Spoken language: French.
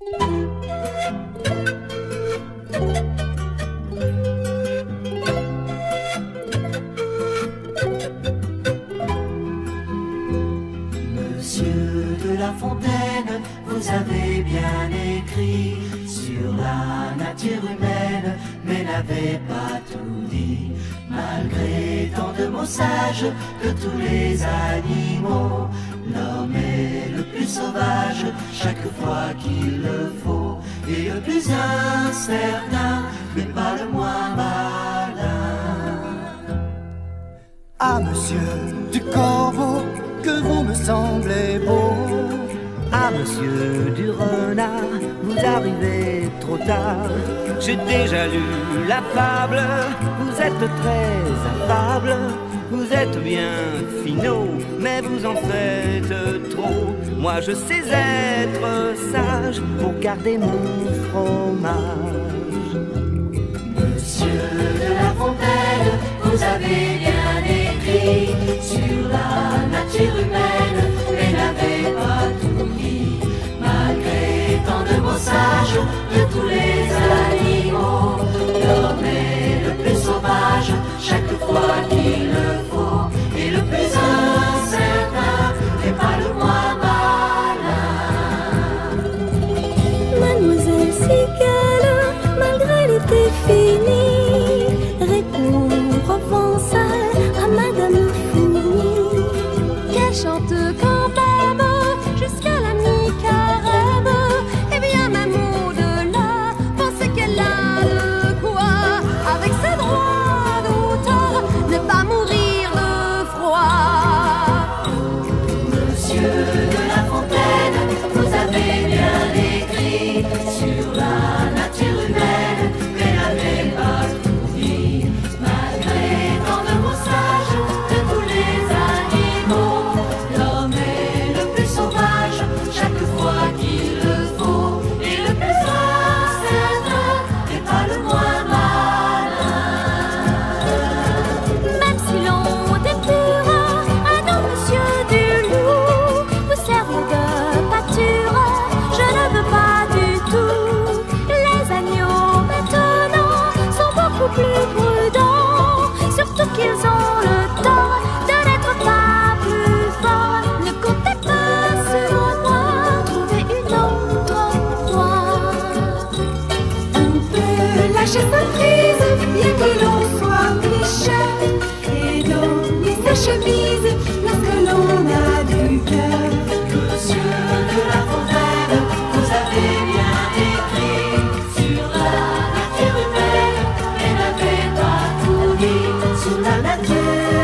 Monsieur de La Fontaine, vous avez bien écrit sur la nature humaine, mais n'avez pas tout dit. Malgré tant de mots sages de tous les animaux, l'homme est le plus sauvage chaque fois qu'il le faut, et le plus incertain, mais pas le moins malin. Ah, monsieur du Corbeau, que vous me semblez beau. Ah, monsieur du Renard, vous arrivez trop tard. J'ai déjà lu la fable, vous êtes très affable. Vous êtes bien finaux, mais vous en faites trop. Moi je sais être sage pour garder mon fromage. Monsieur de La Fontaine, vous avez bien écrit sur la nature humaine, mais n'avez pas tout dit. Malgré tant de mots sages de tous les animaux, l'homme est le plus sauvage chaque fois qu'il le faut, et le plus incertain n'est pas le moins malin. Mademoiselle Cigale, malgré l'été fini, répond provençal à Madame Fourmi. Qu'elle chante quand même jusqu'à la mi-carême, et bien même au-delà, pense qu'elle a de quoi, avec ses droits d'auteur, ne pas mourir de froid. Monsieur de La Fontaine, vous avez bien écrit sur la nature humaine, mais n'avez pas tout dit. Malgré tant de mots sages de tous les animaux, l'homme est le plus sauvage chaque fois qu'il le faut, et le plus incertain n'est pas le moins malin. Même si l'on épure à nos monsieur du Loup, vous servez de pâture, je ne veux pas du tout. Les agneaux maintenant sont beaucoup plus prudents, surtout qu'ils ont le temps de n'être pas plus forts. Ne comptez pas sur moi, trouvez une autre proie. On peut lâcher sa prise, bien que l'on soit riche, et donner sa chemise lorsque l'on a du cœur. Monsieur de La Fontaine, vous avez bien écrit sur la nature humaine, mais n'avez pas tout dit sur la nature.